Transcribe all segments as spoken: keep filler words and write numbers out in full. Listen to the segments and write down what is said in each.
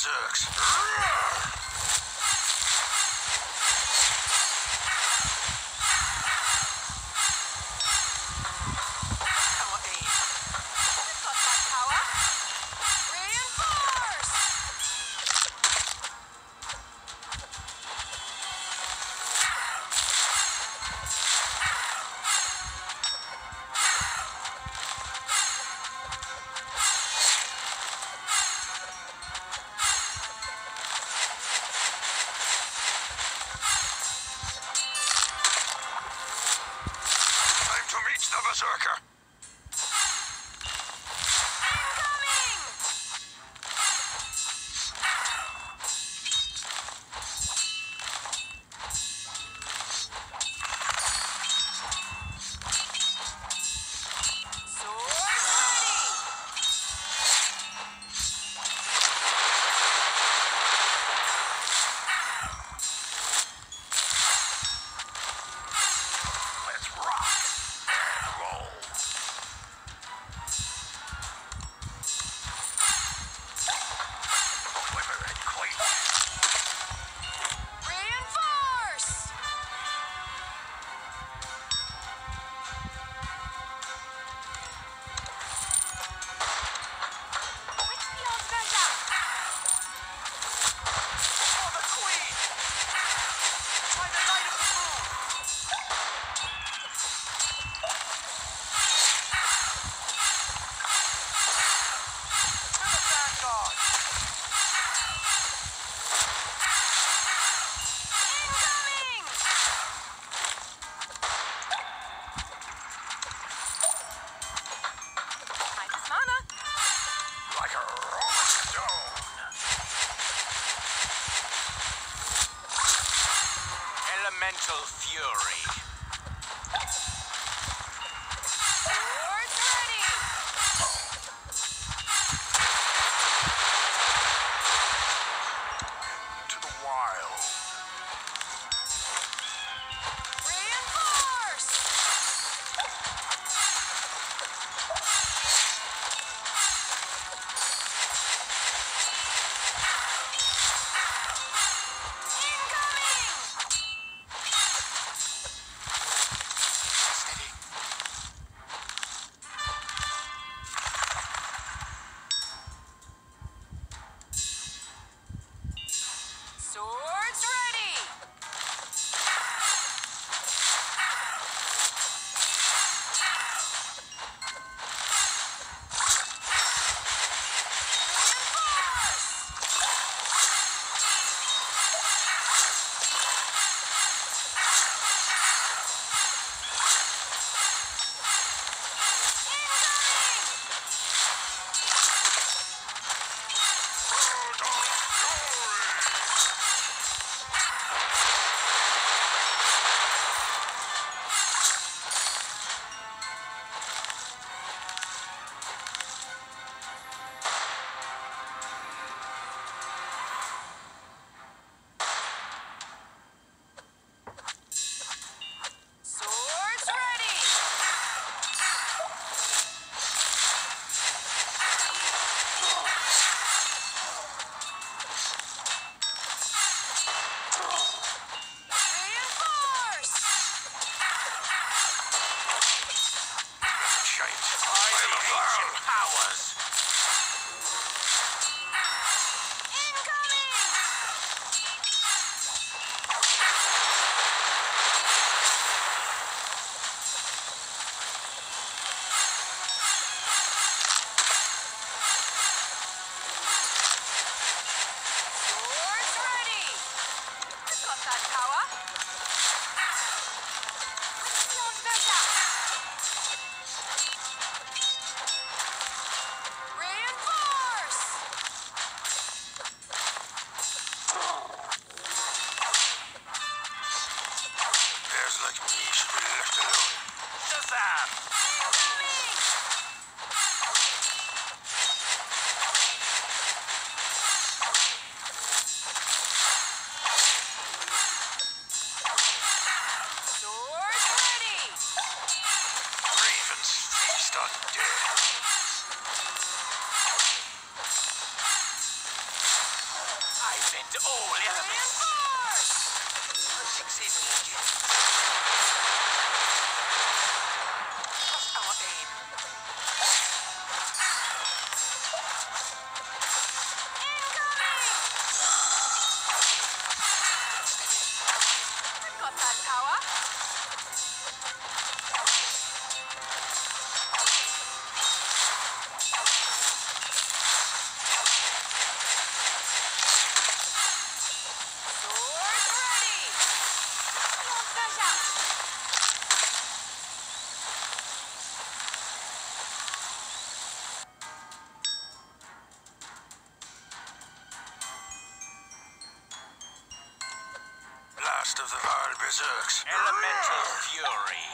Zerks. Berserker. Mental fury. last of the Varl Berserks. Elemental Fury.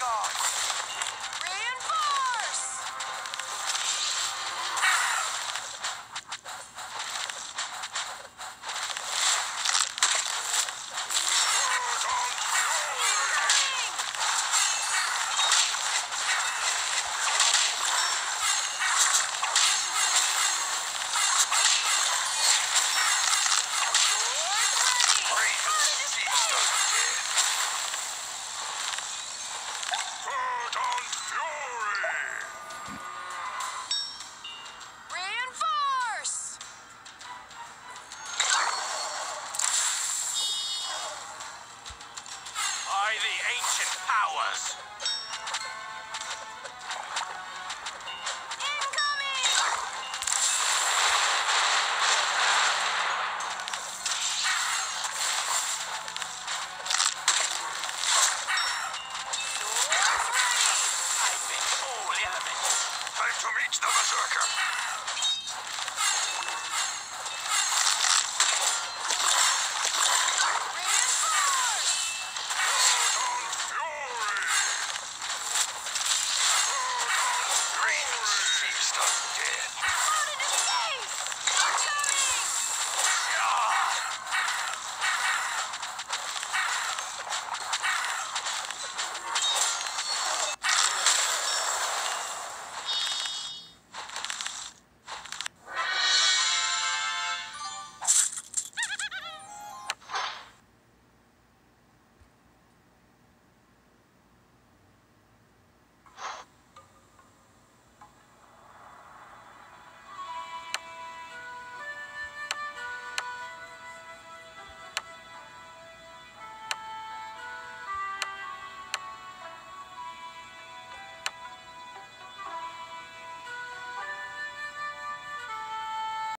guards. Reinforce! The ancient powers.